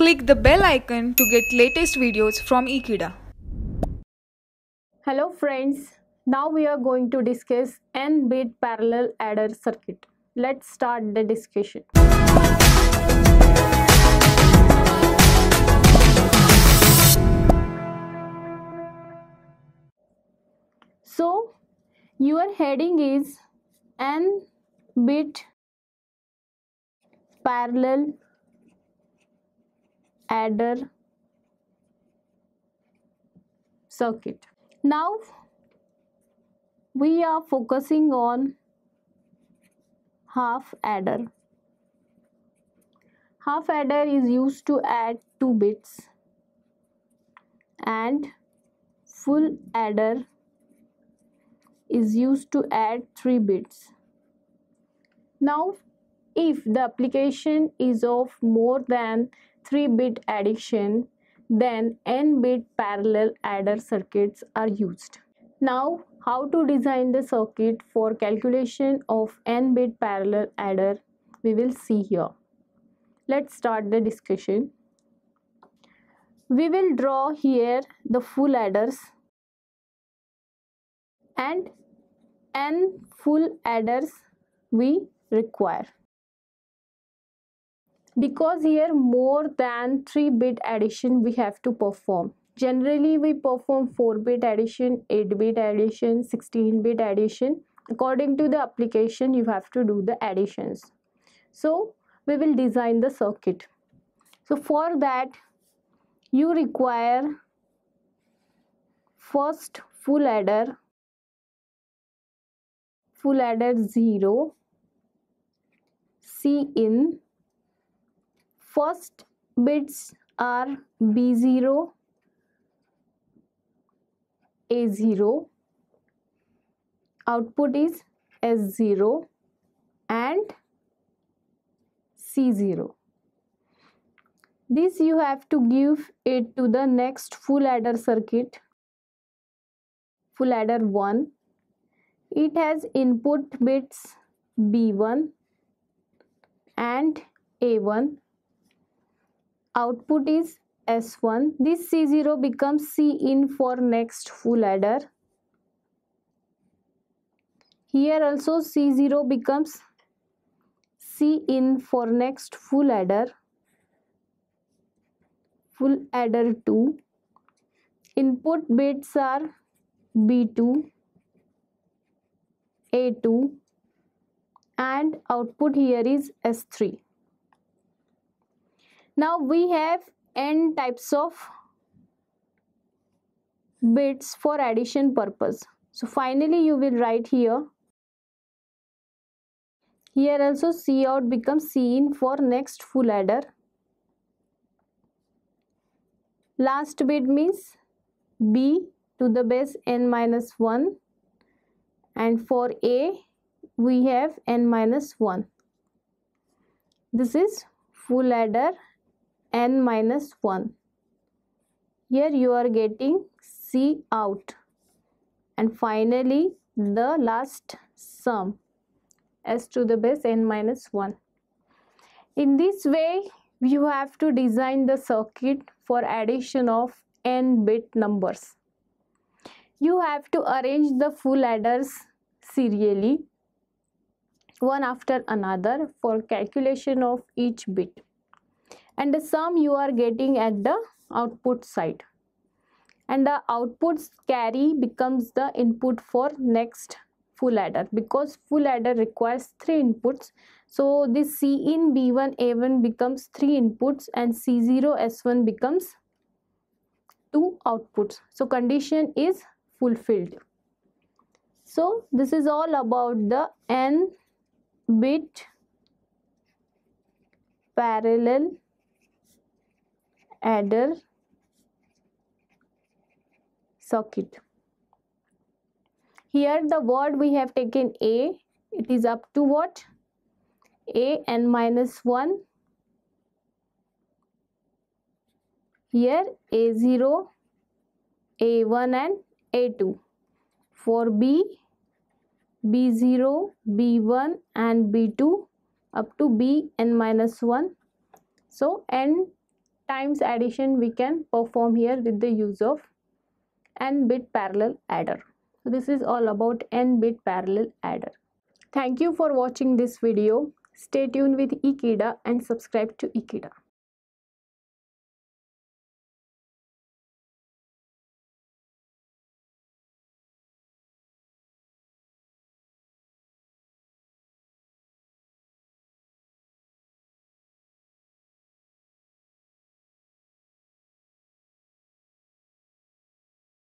Click the bell icon to get latest videos from Ekeeda. Hello friends, now we are going to discuss n-bit parallel adder circuit. Let's start the discussion. So, your heading is n-bit parallel adder circuit. Now we are focusing on half adder. Half adder is used to add 2 bits, and full adder is used to add 3 bits. Now if the application is of more than 3-bit addition, then n-bit parallel adder circuits are used. Now, how to design the circuit for calculation of n-bit parallel adder, we will see here. Let's start the discussion. We will draw here the full adders and n full adders we require, because here more than 3-bit addition we have to perform. Generally we perform 4-bit addition, 8-bit addition, 16-bit addition. According to the application you have to do the additions. So we will design the circuit. So for that you require first full adder 0, C in. First bits are B0, A0, output is S0 and C0. This you have to give it to the next full adder circuit, full adder 1. It has input bits B1 and A1. Output is S1. This C0 becomes C in for next full adder. Here also C0 becomes C in for next full adder. Full adder 2. Input bits are B2, A2, and output here is S3. Now we have n types of bits for addition purpose. So finally you will write here. Here also C out becomes C in for next full adder. Last bit means B to the base n-1, and for A we have n-1. This is full adder n-1. Here you are getting C out, and finally the last sum s to the base n-1. In this way you have to design the circuit for addition of n-bit numbers. You have to arrange the full adders serially, one after another, for calculation of each bit. And the sum you are getting at the output side. And the output's carry becomes the input for next full adder, because full adder requires 3 inputs. So this C in B1 A1 becomes 3 inputs, and C0 S1 becomes 2 outputs. So condition is fulfilled. So this is all about the n-bit parallel adder circuit. Here the word we have taken A, it is up to what? A n-1. Here A0, A1 and A2. For B, B0, B1 and B2 up to B n-1. So n times addition we can perform here with the use of n-bit parallel adder. So this is all about n-bit parallel adder. Thank you for watching this video. Stay tuned with Ekeeda and subscribe to Ekeeda.